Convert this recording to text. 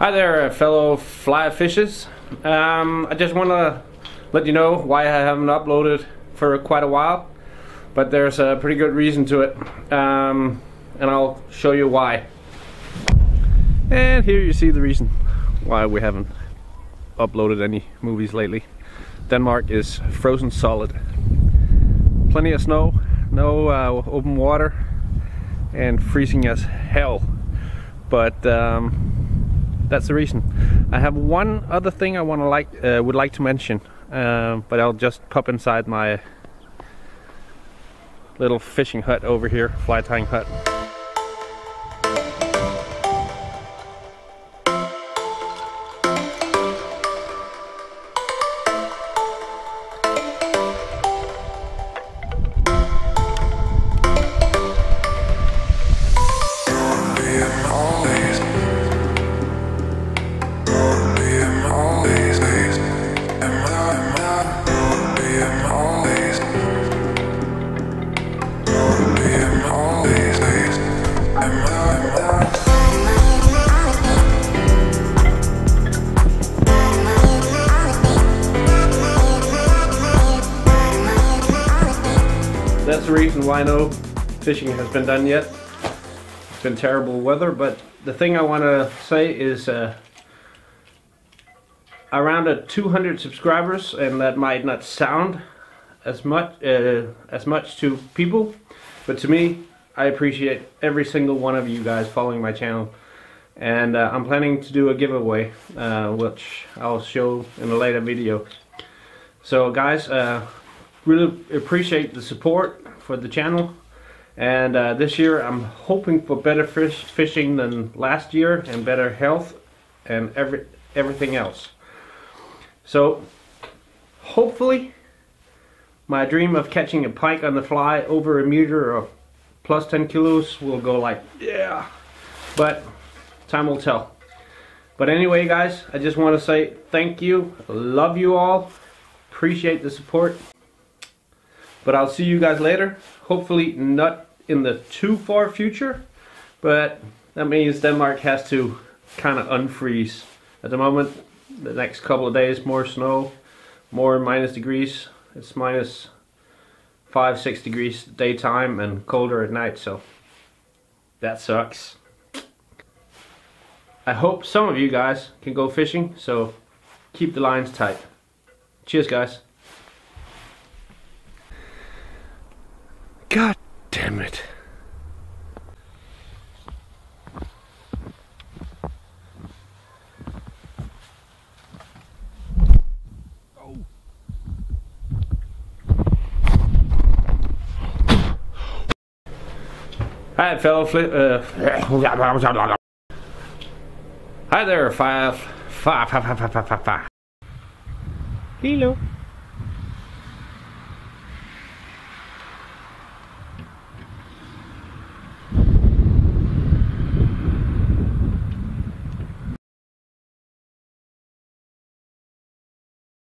Hi there, fellow fly fishes. I just want to let you know why I haven't uploaded for quite a while, but there's a pretty good reason to it, and I'll show you why. And here you see the reason why we haven't uploaded any movies lately. Denmark is frozen solid. Plenty of snow, no open water, and freezing as hell. But that's the reason. I have one other thing I would like to mention, but I'll just pop inside my little fishing hut over here, fly tying hut. That's the reason why no fishing has been done yet. It's been terrible weather, but the thing I want to say is I rounded 200 subscribers, and that might not sound as much to people, but to me, I appreciate every single one of you guys following my channel. And I'm planning to do a giveaway, which I'll show in a later video. So guys, really appreciate the support for the channel, and this year I'm hoping for better fishing than last year, and better health, and everything else. So hopefully my dream of catching a pike on the fly over a meter or plus 10 kilos will go like, yeah, but time will tell. But anyway guys, I just want to say thank you, love you all, appreciate the support. But I'll see you guys later, hopefully not in the too far future, but that means Denmark has to kind of unfreeze. At the moment, the next couple of days, more snow, more minus degrees. It's minus 5-6 degrees daytime and colder at night, so that sucks. I hope some of you guys can go fishing, so keep the lines tight. Cheers guys. God damn it. Oh. Hi fellow hi there, hello.